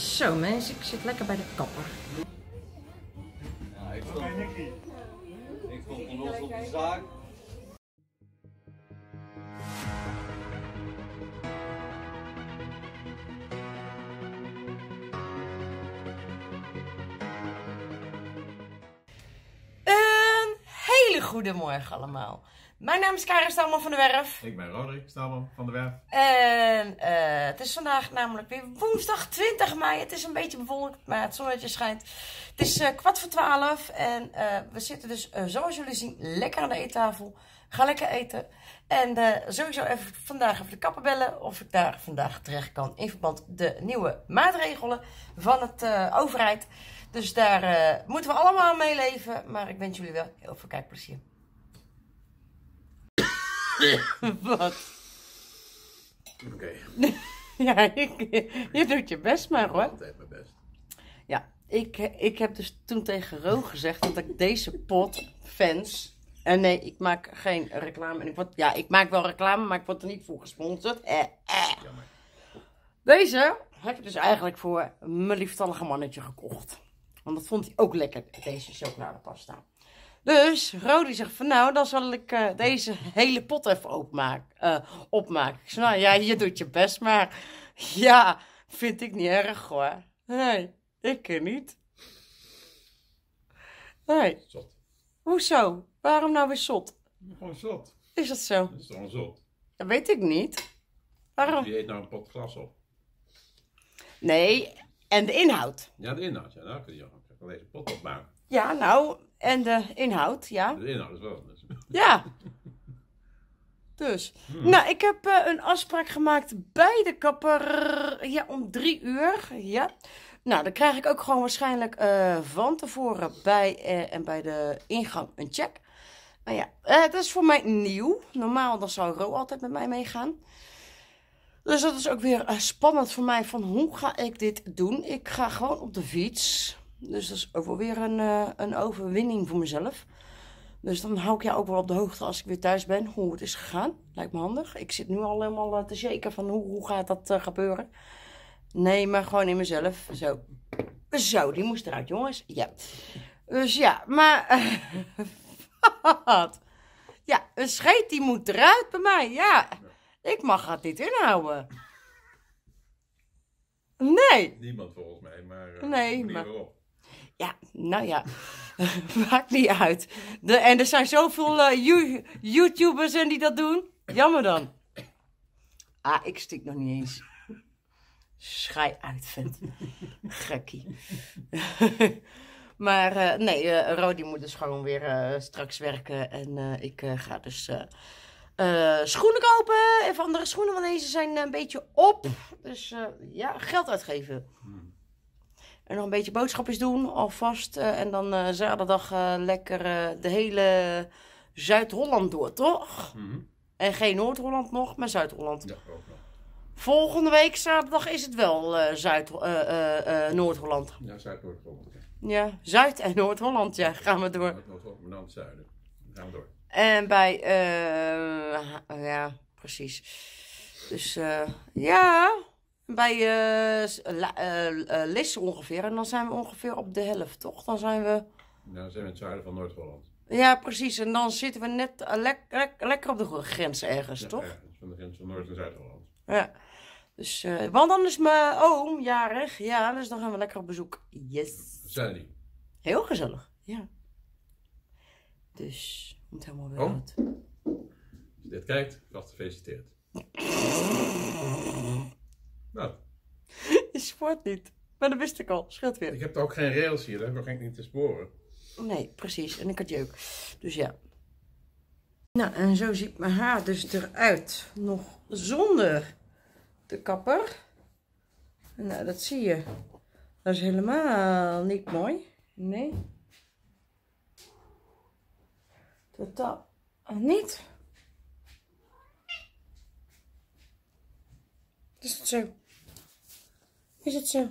Zo mensen, ik zit lekker bij de kapper. Ja, ik stond los op de zaak. Goedemorgen allemaal. Mijn naam is Karen Staalman van der Werf. Ik ben Roderick Staalman van der Werf. En het is vandaag namelijk weer woensdag 20 mei. Het is een beetje bewolkt, maar het zonnetje schijnt. Het is 11:15 en we zitten dus zoals jullie zien lekker aan de eettafel. Ga lekker eten. En sowieso even vandaag even de kapper bellen of ik daar vandaag terecht kan in verband met de nieuwe maatregelen van het overheid. Dus daar moeten we allemaal mee leven. Maar ik wens jullie wel heel veel kijkplezier. Wat? Oké. Okay. Ja, je doet je best maar hoor. Altijd mijn best. Ja, ik heb dus toen tegen Ro gezegd dat ik deze pot fans... En nee, ik maak geen reclame. En ik maak wel reclame, maar ik word er niet voor gesponsord. Jammer. Deze heb ik dus eigenlijk voor mijn lieftallige mannetje gekocht. Want dat vond hij ook lekker, deze chocoladepasta. Dus Rodi zegt van nou, dan zal ik deze hele pot even opmaken. Ik zei nou ja, je doet je best, maar ja, vind ik niet erg hoor. Nee, ik niet. Nee. Zot. Hoezo? Waarom nou weer zot? Gewoon zot. Is dat zo? Dat is gewoon zot. Dat weet ik niet. Waarom? Je eet nou een pot glas op. Nee, en de inhoud. Ja, de inhoud. Ja, daar kun je ook deze pot op maken. Ja, nou, en de inhoud, ja. De inhoud is wel anders. Ja. Dus. Nou, ik heb een afspraak gemaakt bij de kapper. Ja, om 3 uur. Ja. Nou, dan krijg ik ook gewoon waarschijnlijk van tevoren bij de ingang een check. Nou ja, dat is voor mij nieuw. Normaal dan zou Ro altijd met mij meegaan. Dus dat is ook weer spannend voor mij van hoe ga ik dit doen. Ik ga gewoon op de fiets. Dus dat is ook wel weer een overwinning voor mezelf. Dus dan hou ik jou ook wel op de hoogte als ik weer thuis ben hoe het is gegaan. Lijkt me handig. Ik zit nu al helemaal te shaken van hoe gaat dat gebeuren. Nee, maar gewoon in mezelf. Zo. Zo, die moest eruit, jongens. Ja. Dus ja, maar... Wat? Ja, een scheet die moet eruit bij mij. Ja. Ik mag dat niet inhouden. Nee. Niemand volgens mij, maar... nee, maar... Erop. Ja, nou ja. Maakt niet uit. En er zijn zoveel YouTubers en die dat doen. Jammer dan. Ah, ik stik nog niet eens. Schij uit, vent. Gekkie. Maar nee, Rodi moet dus gewoon weer straks werken. En ik ga dus schoenen kopen. Even andere schoenen, want deze zijn een beetje op. Dus ja, geld uitgeven. En nog een beetje boodschapjes doen, alvast. En dan zaterdag lekker de hele Zuid-Holland door, toch? En geen Noord-Holland nog, maar Zuid-Holland. Ja, ook nog. Volgende week zaterdag is het wel Noord-Holland. Ja, Zuid-Noord-Holland. Ja, Zuid- en Noord-Holland, ja, gaan we door. Noord-Holland, maar dan het zuiden. Gaan we door. En bij, ja, precies. Dus, ja, bij Lisse ongeveer. En dan zijn we ongeveer op de helft, toch? Dan zijn we... Ja, dan zijn we in het zuiden van Noord-Holland. Ja, precies. En dan zitten we net lekker op de grens ergens, ja, toch? Ja, van de grens van Noord- en Zuid-Holland. Ja. Dus, want dan is mijn oom jarig, ja, dus dan gaan we lekker op bezoek. Yes. Gezellig. Heel gezellig, ja. Dus, moet helemaal weer uit. Als je dit kijkt, wacht, gefeliciteerd. Nou. Je spoort niet, maar dat wist ik al, scheelt weer. Ik heb er ook geen rails hier, daar ging ik niet te sporen. Nee, precies, en ik had jeuk. Dus ja. Nou, en zo ziet mijn haar dus eruit. Nog zonder de kapper. Nou, dat zie je. Dat is helemaal niet mooi. Nee. Totaal niet. Is het zo? Is het zo?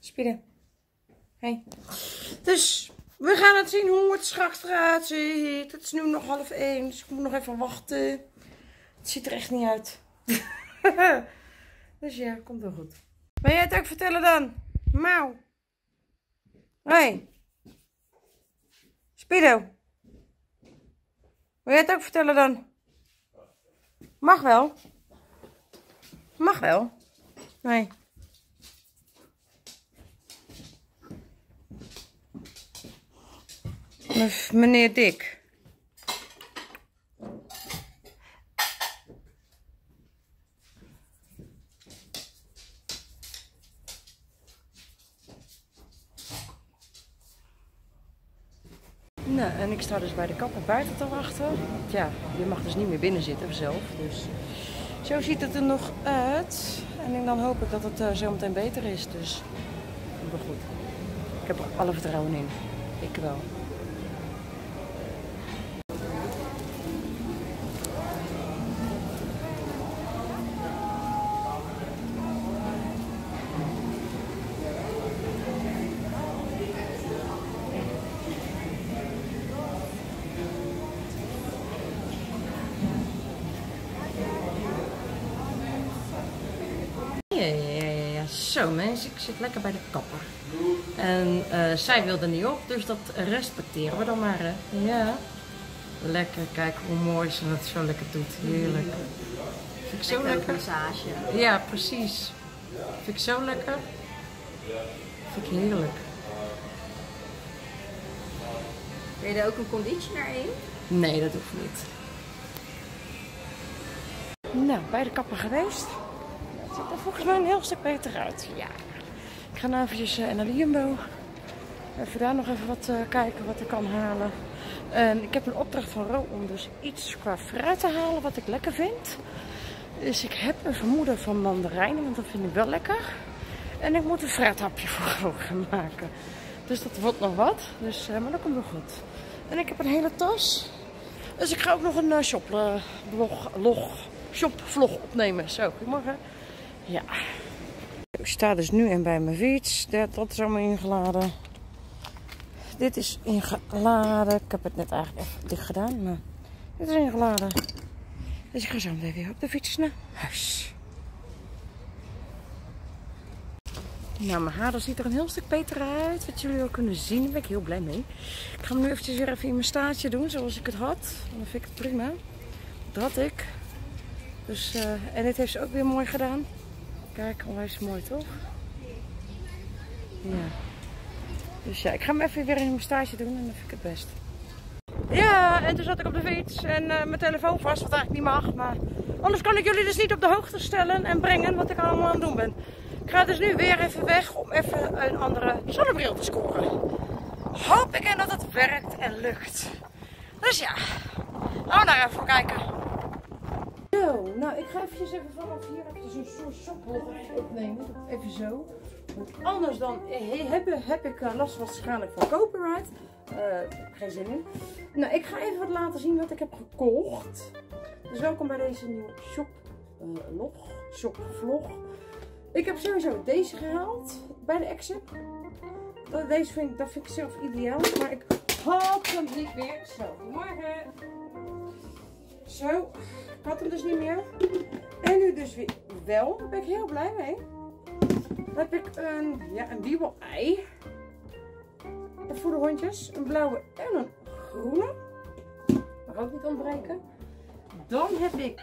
Speedy. Hey. Dus... We gaan het zien hoe het straks eruit ziet. Het is nu nog 12:30, dus ik moet nog even wachten. Het ziet er echt niet uit. Dus ja, komt wel goed. Wil jij het ook vertellen dan? Mauw. Hoi. Speedo. Wil jij het ook vertellen dan? Mag wel. Mag wel. Nee. Meneer Dick. Nou, en ik sta dus bij de kapper buiten te wachten. Ja, je mag dus niet meer binnen zitten zelf. Dus zo ziet het er nog uit. En dan hoop ik dat het zo meteen beter is. Dus, maar goed. Ik heb er alle vertrouwen in. Ik wel. Zo mensen, ik zit lekker bij de kapper. En zij wilde niet op, dus dat respecteren we dan maar. Hè? Ja. Lekker, kijk hoe mooi ze dat zo lekker doet. Heerlijk. Vind ik zo lekker. Massage. Ja, precies. Vind ik zo lekker. Vind ik heerlijk. Wil je er ook een conditioner in? Nee, dat hoeft niet. Nou, bij de kapper geweest. Ziet er volgens mij een heel stuk beter uit. Ja. Ik ga nu eventjes naar de Jumbo. Even daar nog even wat kijken wat ik kan halen. En ik heb een opdracht van Ro om dus iets qua fruit te halen wat ik lekker vind. Dus ik heb een vermoeden van mandarijnen, want dat vind ik wel lekker. En ik moet een fruithapje voor gaan maken. Dus dat wordt nog wat. Dus, maar dat komt wel goed. En ik heb een hele tas. Dus ik ga ook nog een shopvlog opnemen. Zo, goedemorgen. Ja, ik sta dus nu en bij mijn fiets. Dat is allemaal ingeladen. Dit is ingeladen. Ik heb het net eigenlijk even dicht gedaan, maar dit is ingeladen. Dus ik ga zo meteen weer op de fiets naar huis. Nou, mijn haar ziet er een heel stuk beter uit. Wat jullie al kunnen zien, daar ben ik heel blij mee. Ik ga hem nu eventjes weer even in mijn staartje doen, zoals ik het had. Dan vind ik het prima. Dat had ik. Dus, en dit heeft ze ook weer mooi gedaan. Kijk, onwijs mooi toch? Ja. Dus ja, ik ga hem even weer in mijn stage doen en dan vind ik het best. Ja, en toen zat ik op de fiets en mijn telefoon vast, wat eigenlijk niet mag. Maar anders kan ik jullie dus niet op de hoogte stellen en brengen wat ik allemaal aan het doen ben. Ik ga dus nu weer even weg om even een andere zonnebril te scoren. Hoop ik en dat het werkt en lukt. Dus ja, gaan we daar even voor kijken. Zo, nou ik ga even vanaf hier even zo'n soort shopblog opnemen, even zo. Want anders dan heb ik last waarschijnlijk van copyright. Geen zin in. Nou, ik ga even wat laten zien wat ik heb gekocht. Dus welkom bij deze nieuwe shopvlog. Ik heb sowieso deze gehaald bij de Action. Deze vind ik zelf ideaal, maar ik hoop hem niet meer. Zo, goedemorgen. Zo. Ik had hem dus niet meer. En nu dus weer wel. Daar ben ik heel blij mee. Dan heb ik een wiebel-ei. Voor de hondjes. Een blauwe en een groene. Mag ook niet ontbreken. Dan heb ik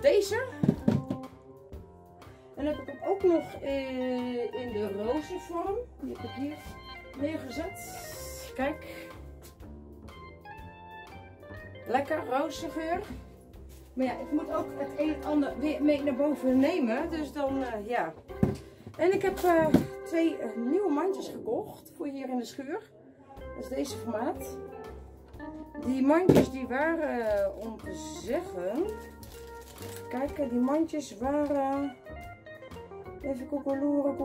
deze. En dan heb ik hem ook nog in de roze vorm. Die heb ik hier neergezet. Kijk. Lekker roosgeur. Maar ja, ik moet ook het een en ander weer mee naar boven nemen. Dus dan, ja. En ik heb twee nieuwe mandjes gekocht voor hier in de schuur. Dat is deze formaat. Die mandjes die waren, om te zeggen... Kijk, die mandjes waren... Even kokkeloeren.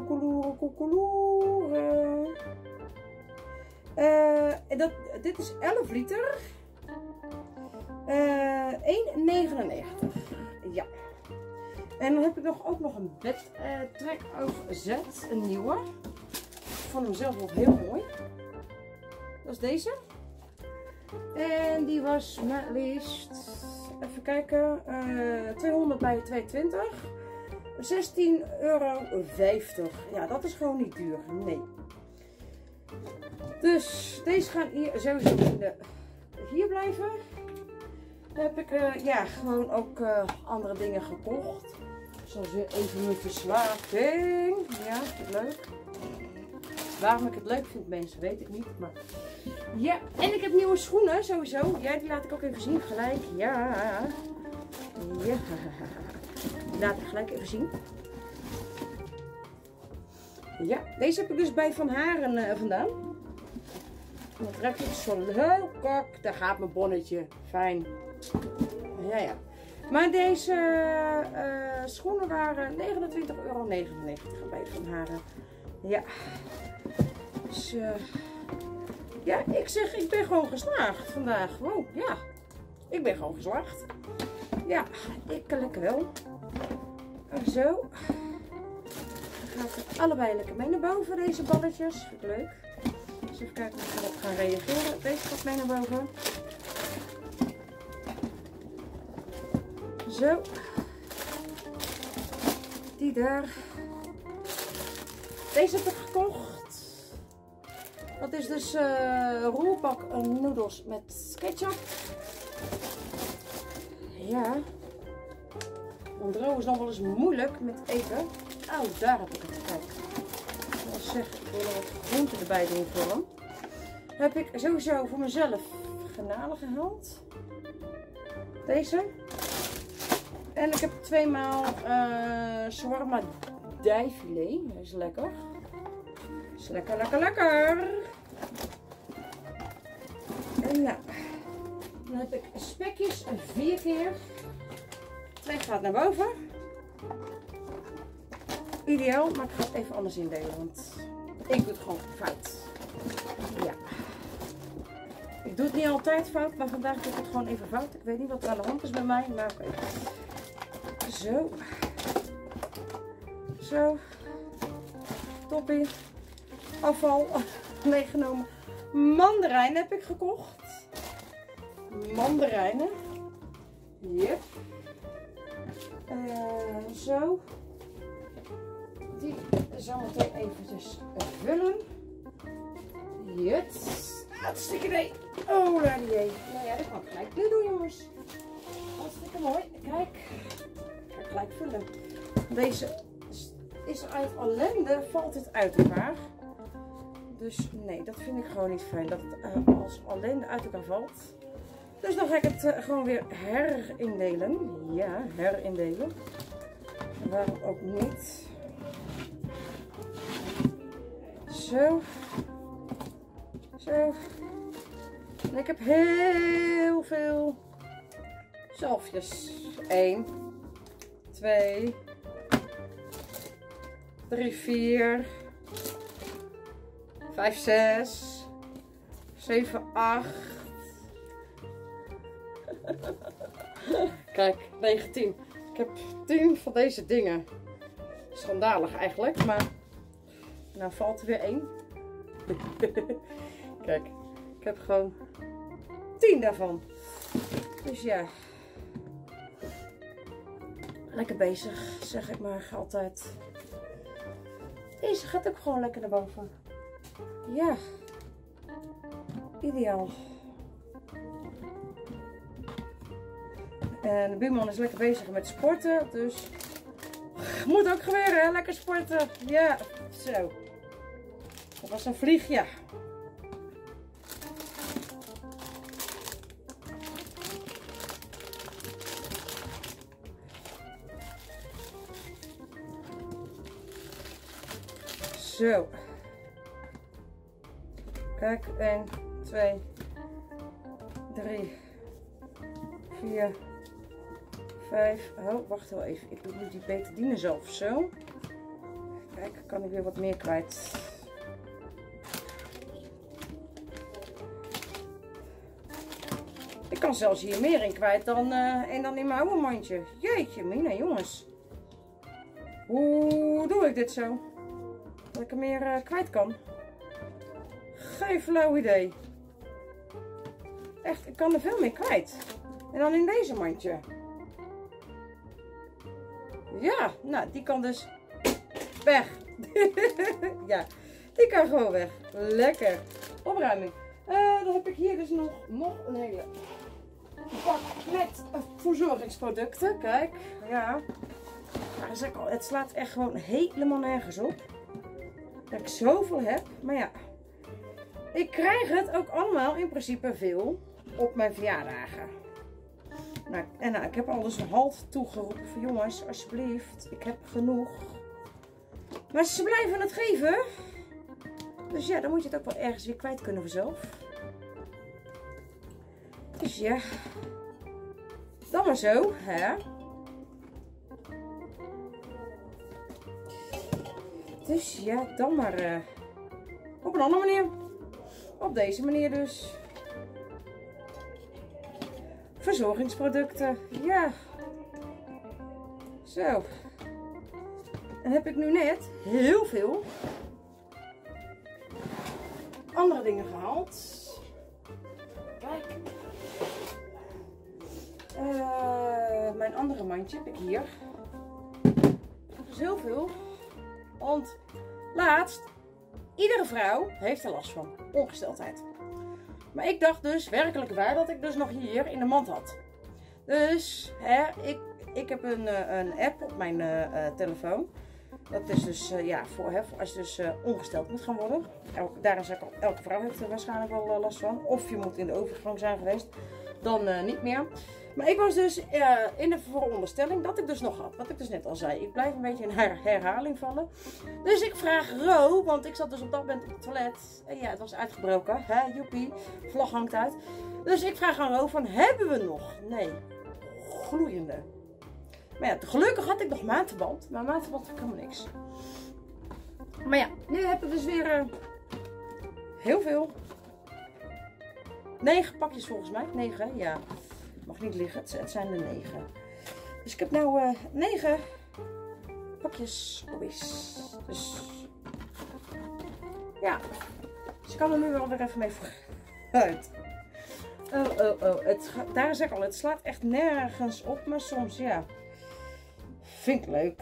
Dit is 11 liter. 1,99. Ja. En dan heb ik ook nog een bedtrek overzet. Een nieuwe. Ik vond hem zelf ook heel mooi. Dat is deze. En die was maar liefst. Even kijken. 200 bij 220. €16,50. Ja, dat is gewoon niet duur. Nee. Dus deze gaan hier sowieso hier blijven. Dan heb ik gewoon ook andere dingen gekocht. Zoals weer even mijn verzwaating. Ja, vind ik leuk. Waarom ik het leuk vind, mensen, weet ik niet. Maar ja, en ik heb nieuwe schoenen sowieso. Ja, die laat ik ook even zien gelijk. Ja. Ja. Laat ik gelijk even zien. Ja, deze heb ik dus bij Van Haren vandaan. Dat ruikt zo leuk. Daar gaat mijn bonnetje. Fijn. Ja. Maar deze schoenen waren €29,99 bij Van Haren. Ja. Dus ja, ik zeg, ik ben gewoon geslaagd vandaag. Wow, ja. Ik ben gewoon geslaagd. Ja, ik kan lekker wel. Zo. Dan gaat het allebei lekker mee naar boven, deze balletjes. Vind ik leuk. Dus even kijken of we erop gaan reageren. Deze gaat mee naar boven. Zo. Die daar. Deze heb ik gekocht. Dat is dus roerbak noedels met ketchup. Ja. Ontrouw is dan wel eens moeilijk met eten. Oh, daar heb ik het. Kijk. Ik wil zeggen, ik wil er wat groenten erbij doen voor hem. Heb ik sowieso voor mezelf granalen gehaald. Deze. En ik heb 2 maal shawarma dijfilet. Dat is lekker. Dat is lekker, lekker, lekker. En nou. Dan heb ik spekjes 4 keer. 2 gaat naar boven. Ideaal, maar ik ga het even anders indelen, want ik doe het gewoon fout. Ja. Ik doe het niet altijd fout, maar vandaag doe ik het gewoon even fout. Ik weet niet wat er aan de hand is bij mij, maar oké. Zo. Zo. Toppie. Afval meegenomen. Mandarijnen heb ik gekocht. Mandarijnen. Yep. Zo. Die zal meteen eventjes vullen. Juts. Hartstikke idee. Oh, Lady. Nou ja, dat kan ik gelijk nu doen, jongens. Hartstikke mooi. Kijk. Ik ga gelijk vullen. Deze is uit ellende. Valt het uit elkaar. Dus nee, dat vind ik gewoon niet fijn. Dat het als ellende uit elkaar valt. Dus dan ga ik het gewoon weer herindelen. Ja, herindelen. Waarom ook niet. Zo. Zo. En ik heb heel veel zalfjes. 1, 2, 3, 4, 5, 6, 7, 8. Kijk, 19. Ik heb 10 van deze dingen. Schandalig eigenlijk, maar nou valt er weer 1. Kijk, ik heb gewoon 10 daarvan. Dus ja. Lekker bezig, zeg ik maar altijd. Deze gaat ook gewoon lekker naar boven. Ja. Ideaal. En de buurman is lekker bezig met sporten, dus moet ook gebeuren, hè? Lekker sporten. Ja, zo. Dat was een vliegje. Zo. Kijk, 1, 2, 3, 4, 5. Oh, wacht wel even. Ik doe nu die betadine zelf zo. Kijk, kan ik weer wat meer kwijt. Ik kan zelfs hier meer in kwijt dan in mijn oude mandje. Jeetje, mina, jongens. Hoe doe ik dit zo? Dat ik er meer kwijt kan. Geen flauw idee. Echt, ik kan er veel meer kwijt. En dan in deze mandje. Ja, nou, die kan dus weg. Ja, die kan gewoon weg. Lekker. Opruiming. Dan heb ik hier dus nog een hele pak met verzorgingsproducten. Kijk, ja. Maar het slaat echt gewoon helemaal nergens op. Dat ik zoveel heb. Maar ja, ik krijg het ook allemaal in principe veel op mijn verjaardagen. Nou, en nou, ik heb al dus een halt toegeroepen van jongens, alsjeblieft, ik heb genoeg. Maar ze blijven het geven. Dus ja, dan moet je het ook wel ergens weer kwijt kunnen vanzelf. Dus ja, dan maar zo, hè. Dus ja, dan maar op een andere manier. Op deze manier dus. Verzorgingsproducten, ja. Zo. En heb ik nu net heel veel andere dingen gehaald. Kijk. Mijn andere mandje heb ik hier. Dus heel veel. Want laatst, iedere vrouw heeft er last van. Ongesteldheid. Maar ik dacht dus werkelijk waar dat ik dus nog hier in de mand had. Dus hè, ik heb een app op mijn telefoon. Dat is dus ja, voor als je dus ongesteld moet gaan worden. Daarom zeg ik al, elke vrouw heeft er waarschijnlijk wel last van. Of je moet in de overgang zijn geweest. Dan niet meer. Maar ik was dus in de veronderstelling dat ik dus nog had. Wat ik dus net al zei. Ik blijf een beetje in herhaling vallen. Dus ik vraag Ro, want ik zat dus op dat moment op het toilet. En ja, het was uitgebroken. Hè, joepie. Vlag hangt uit. Dus ik vraag aan Ro van, hebben we nog? Nee. Gloeiende. Maar ja, gelukkig had ik nog maandverband. Maar maandverband had ik helemaal niks. Maar ja, nu heb ik dus weer heel veel. 9 pakjes volgens mij. 9, ja. Mag niet liggen, het zijn er 9. Dus ik heb nou 9 pakjes hobby's. Dus ja, dus ik kan er nu wel weer even mee vooruit. Oh, daar zeg ik al, het slaat echt nergens op, maar soms ja, vind ik leuk.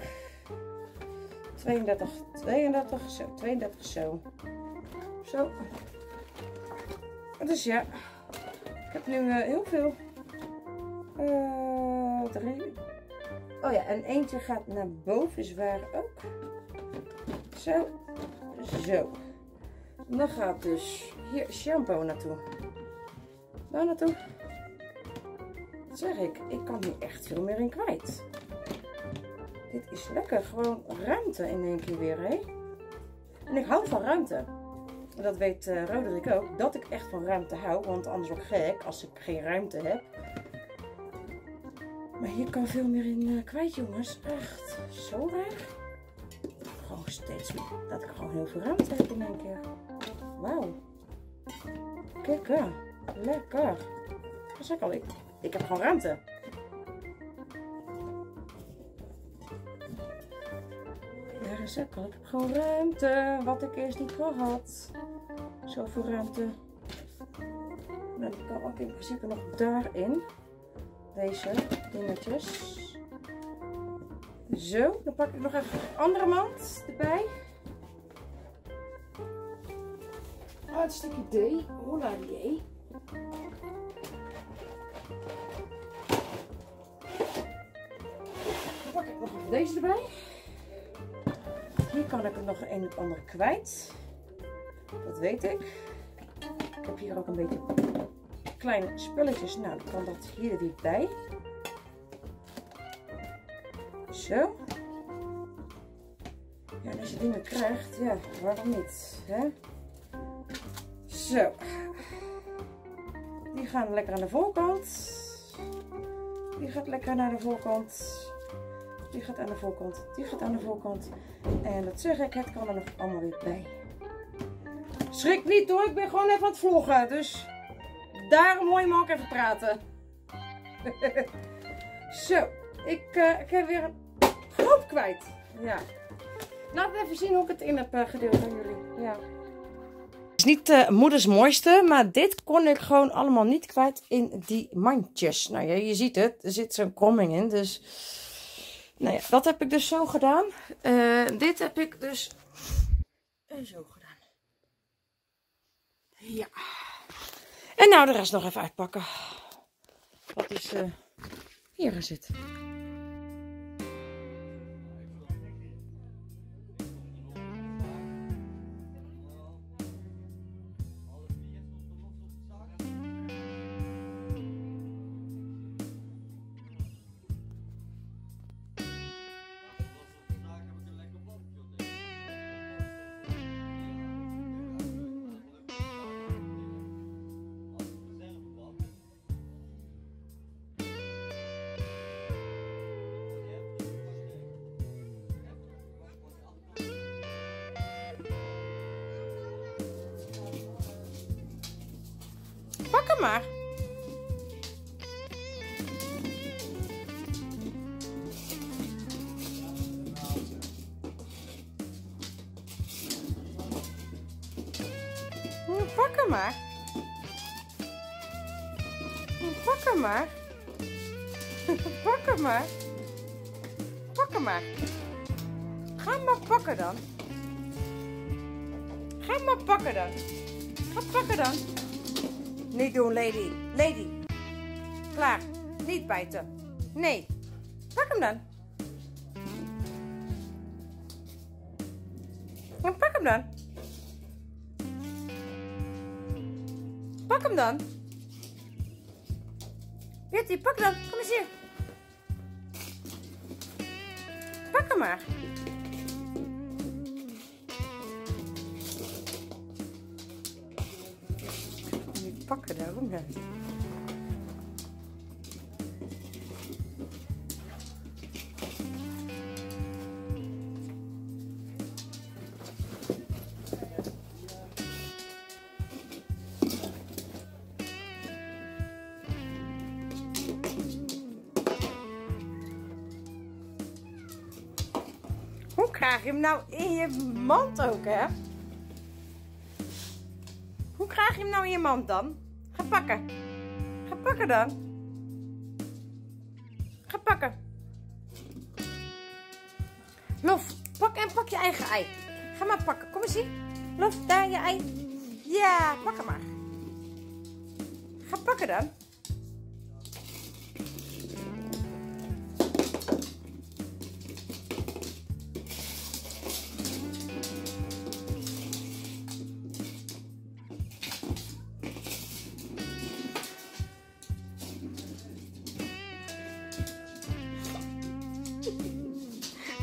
32, zo, 32, zo. Zo. Dus ja, ik heb nu heel veel. 3. Oh ja, en eentje gaat naar boven, is waar ook. Zo. Zo. En dan gaat dus hier shampoo naartoe. Daar naartoe. Dat zeg ik, ik kan hier echt veel meer in kwijt. Dit is lekker, gewoon ruimte in één keer weer, hè. En ik hou van ruimte. En dat weet Roderick ook, dat ik echt van ruimte hou. Want anders word ik gek als ik geen ruimte heb. Maar hier kan veel meer in kwijt, jongens. Echt zo raar. Gewoon steeds meer. Dat ik gewoon heel veel ruimte heb in één keer. Wauw. Kijk, lekker. Dat zeg ik al. Ik heb gewoon ruimte. Ja, dat zeg ik al. Ik heb gewoon ruimte. Wat ik eerst niet had. Zoveel ruimte. Nou, die kan ook in principe nog daarin. Deze dingetjes. Zo, dan pak ik nog even de andere mand erbij. Hartstikke idee. Hola, jee. Dan pak ik nog even deze erbij. Hier kan ik het nog een en ander kwijt. Dat weet ik. Ik heb hier ook een beetje kleine spulletjes. Nou, dan kan dat hier weer bij. Zo. Ja, en als je dingen krijgt, ja, waarom niet? Hè? Zo. Die gaan lekker aan de voorkant. Die gaat lekker naar de voorkant. Die gaat aan de voorkant. Die gaat aan de voorkant. En dat zeg ik, het kan er nog allemaal weer bij. Schrik niet hoor, ik ben gewoon even aan het vloggen, dus... Daarom hoor je me ook even praten. Zo, ik heb weer een groep kwijt. Ja. Laat even zien hoe ik het in heb gedeeld aan jullie. Ja. Het is niet moeders mooiste, maar dit kon ik gewoon allemaal niet kwijt in die mandjes. Nou ja, je ziet het. Er zit zo'n kromming in, dus... Nou ja, dat heb ik dus zo gedaan. Dit heb ik dus zo gedaan. Ja. En nou de rest nog even uitpakken. Wat dus hier in zit. Pak hem maar. Pak hem maar. Pak hem maar. Pak hem maar. Pak hem maar. Ga maar pakken dan. Ga maar pakken dan. Ga pakken dan. Niet doen, Lady. Lady. Klaar. Niet bijten. Nee. Pak hem dan. En pak hem dan. Pak hem dan. Jetty, pak dan. Kom eens hier. Pak hem maar. Pakken daarom dan. Hoe krijg je hem nou in je mand ook, hè? Hoe krijg je hem nou in je mand dan? Ga pakken. Ga pakken dan. Ga pakken. Lof, pak en pak je eigen ei. Ga maar pakken. Kom eens hier. Lof, daar je ei. Ja, pak hem maar. Ga pakken dan.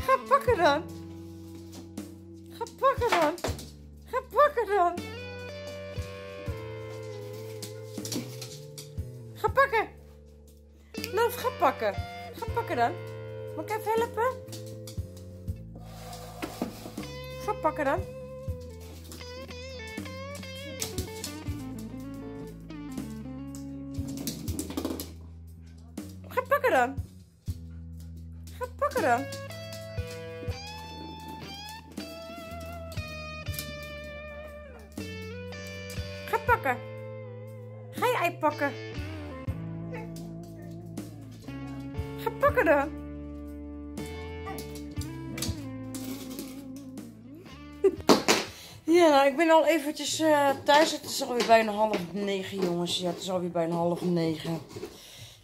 Ga pakken dan. Ga pakken dan. Ga pakken dan. Ga pakken. Lof, ga pakken. Ga pakken dan. Moet ik even helpen? Ga pakken dan. Ga pakken dan. Ga pakken dan. Pakken. Ga je ei pakken. Ga pakken dan. Ja, nou, ik ben al eventjes thuis. Het is alweer bijna 20:30, jongens. Ja, het is alweer bijna 20:30.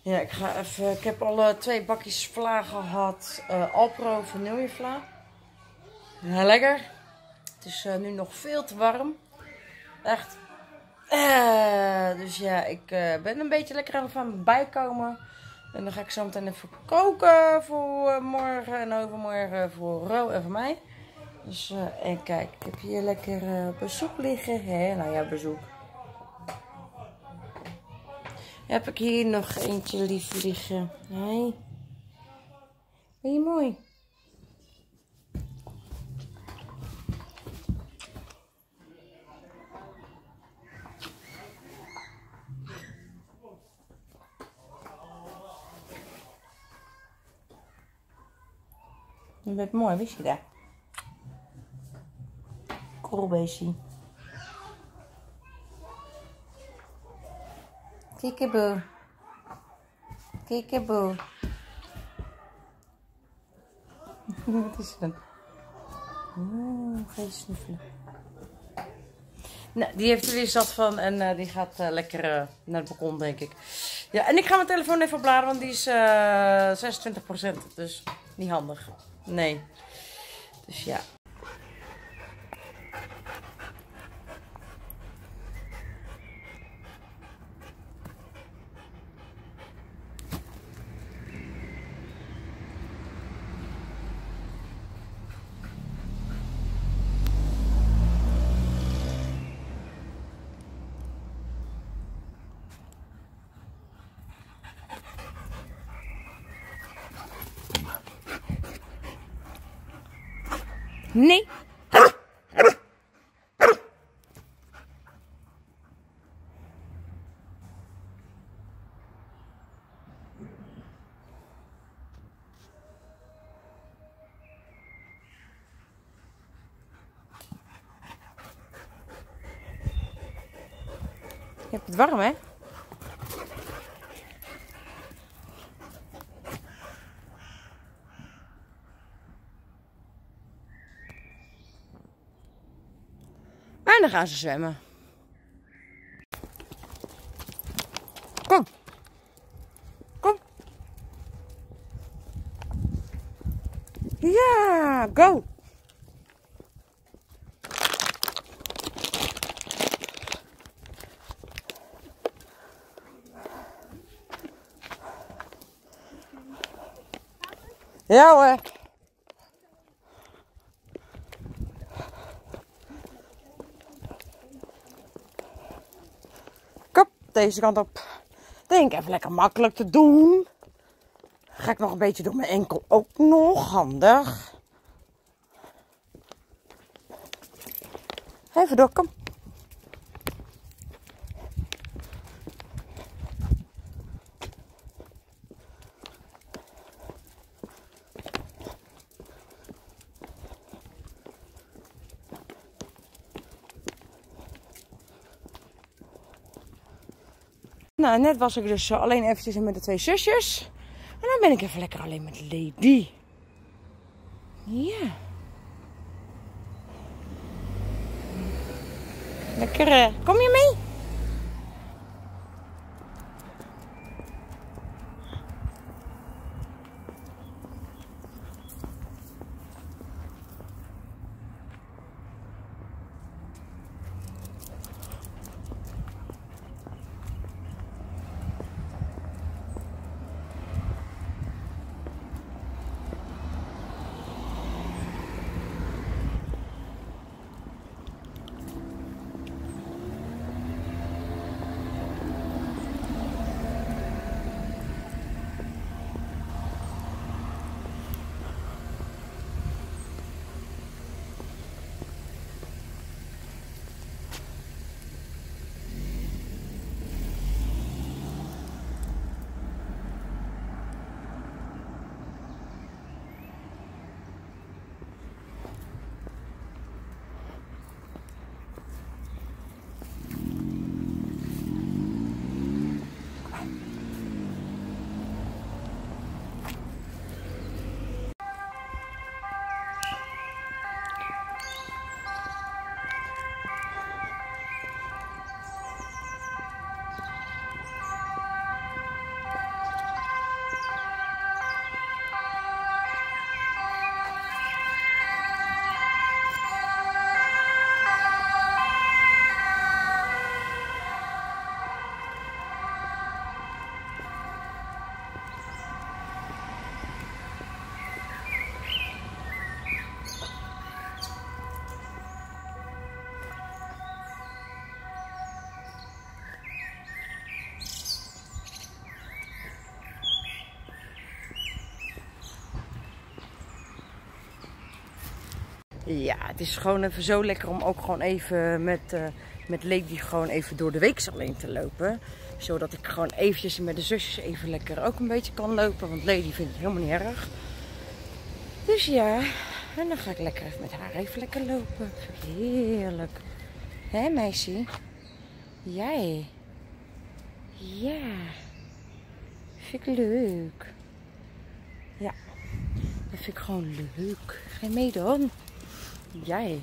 Ja, ik ga even... Ik heb al 2 bakjes vla gehad. Alpro vaniljevla. Ja, lekker. Het is nu nog veel te warm. Echt... Dus ja, ik ben een beetje lekker aan het bijkomen. En dan ga ik zo meteen even koken voor morgen en overmorgen voor Ro en voor mij. Dus, en kijk, ik heb hier lekker bezoek liggen. Hè? Nou ja, bezoek. Heb ik hier nog eentje lief liggen. Hey. Ben je mooi? Je bent mooi, wist je dat? Korrelbeestje. Kikkeboe. Kikkeboe. Wat is het dan? Ga je snuffelen. Nou, die heeft er weer zat van en die gaat lekker naar het balkon, denk ik. Ja, en ik ga mijn telefoon even opladen, want die is 26%. Dus niet handig. Nee. Dus ja. Nee. Je hebt het warm, hè? En dan gaan ze zwemmen. Kom. Kom. Ja, go. Ja hoor. Deze kant op. Denk even lekker makkelijk te doen. Ga ik nog een beetje door mijn enkel. Ook nog handig. Even door, kom. Nou, net was ik dus alleen eventjes met de twee zusjes. En dan ben ik even lekker alleen met Lady. Ja. Lekker, kom je mee? Ja, het is gewoon even zo lekker om ook gewoon even met Lady gewoon even door de week alleen te lopen. Zodat ik gewoon eventjes met de zusjes even lekker ook een beetje kan lopen. Want Lady vindt het helemaal niet erg. Dus ja, en dan ga ik lekker even met haar even lekker lopen. Heerlijk. Hé meisje? Jij? Ja. Vind ik leuk. Ja. Dat vind ik gewoon leuk. Ga je mee dan? Jij.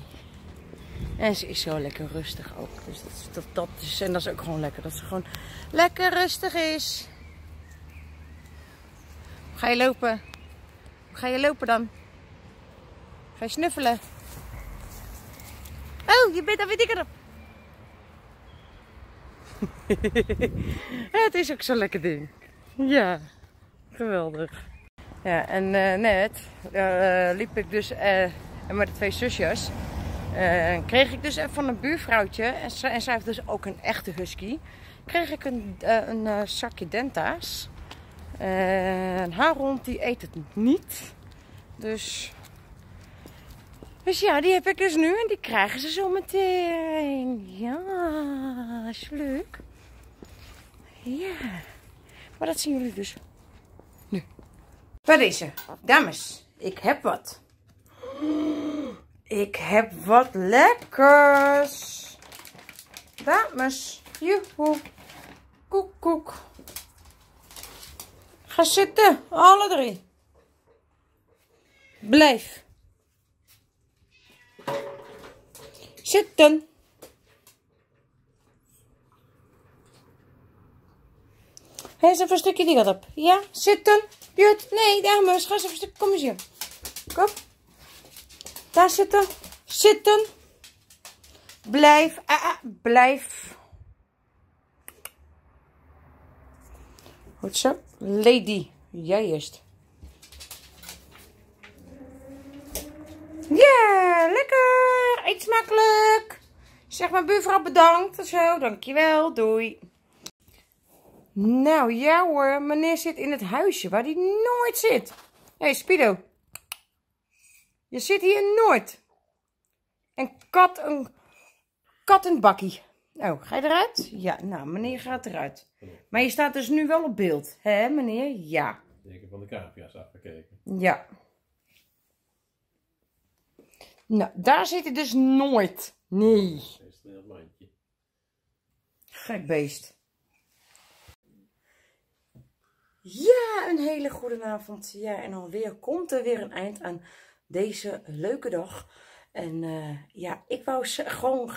En ze is zo lekker rustig ook. Dus dat is ook gewoon lekker. Dat ze gewoon lekker rustig is. Hoe ga je lopen? Hoe ga je lopen dan? Ga je snuffelen? Oh, je bent alweer dikker op. Het is ook zo'n lekker ding. Ja, geweldig. Ja, en net liep ik dus met de twee zusjes. Kreeg ik dus van een buurvrouwtje, en zij heeft dus ook een echte husky, kreeg ik een zakje Denta's. En haar hond die eet het niet. Dus ja, die heb ik dus nu en die krijgen ze zo meteen. Ja, is leuk. Ja, maar dat zien jullie dus nu. Bij deze, dames, ik heb wat. Ik heb wat lekkers. Dames, joehoe. Koek, koek. Ga zitten, alle drie. Blijf. Zitten. Ga eens even een stukje die kant op. Ja, zitten. Jut, nee, dames, ga eens even een stukje. Kom eens hier. Kom. Daar zitten. Zitten. Blijf. Blijf. Goed zo. Lady. Jij eerst. Ja, yeah, lekker. Eet smakelijk. Zeg maar buurvrouw bedankt. En zo, dankjewel. Doei. Nou ja hoor. Meneer zit in het huisje waar hij nooit zit. Hé, hey, Speedo. Je zit hier nooit. Een kat in bakkie. Oh, ga je eruit? Ja, nou, meneer gaat eruit. Maar je staat dus nu wel op beeld, hè meneer? Ja. Ik heb van de camera's afgekeken. Ja. Nou, daar zit hij dus nooit. Nee. Hij is een heel mandje. Gek beest. Ja, een hele goede avond. Ja, en alweer komt er weer een eind aan deze leuke dag. En ja, ik wou gewoon,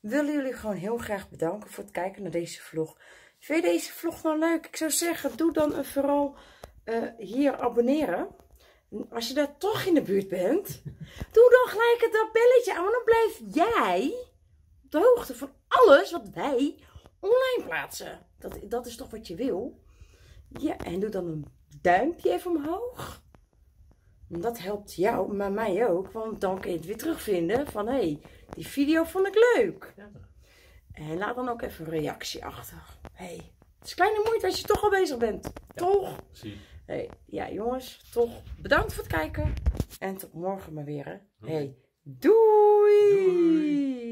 willen jullie gewoon heel graag bedanken voor het kijken naar deze vlog. Vind je deze vlog nou leuk? Ik zou zeggen, doe dan vooral hier abonneren. Als je daar toch in de buurt bent, doe dan gelijk het belletje aan. Want dan blijf jij op de hoogte van alles wat wij online plaatsen. Dat is toch wat je wil? Ja, en doe dan een duimpje even omhoog. Dat helpt jou, maar mij ook, want dan kun je het weer terugvinden van, hé, die video vond ik leuk. Ja. En laat dan ook even een reactie achter. Hé, het is kleine moeite als je toch al bezig bent, ja, toch? Zie. Hey, ja, jongens, toch bedankt voor het kijken. En tot morgen maar weer, hè. Hey, doei! Doei.